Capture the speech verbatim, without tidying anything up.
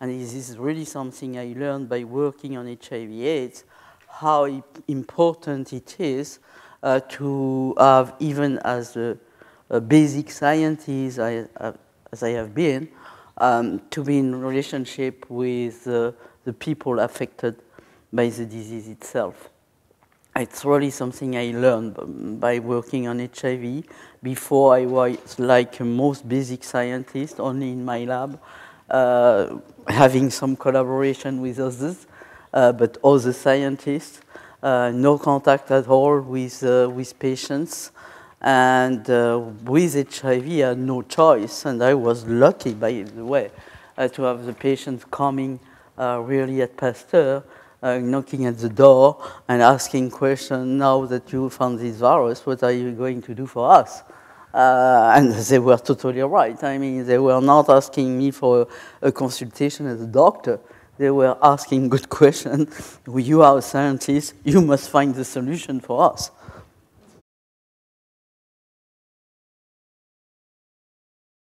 And this is really something I learned by working on H I V AIDS, how important it is uh, to have, even as a, a basic scientist I, uh, as I have been, um, to be in relationship with uh, the people affected by the disease itself. It's really something I learned by working on H I V. Before, I was like a most basic scientist, only in my lab, uh, having some collaboration with others, uh, but other scientists, uh, no contact at all with, uh, with patients. And uh, with H I V, I had no choice, and I was lucky, by the way, uh, to have the patients coming uh, really at Pasteur, Uh, knocking at the door and asking questions, now that you found this virus, what are you going to do for us? Uh, and they were totally right. I mean, they were not asking me for a, a consultation as a doctor. They were asking good questions. You are a scientist, you must find the solution for us.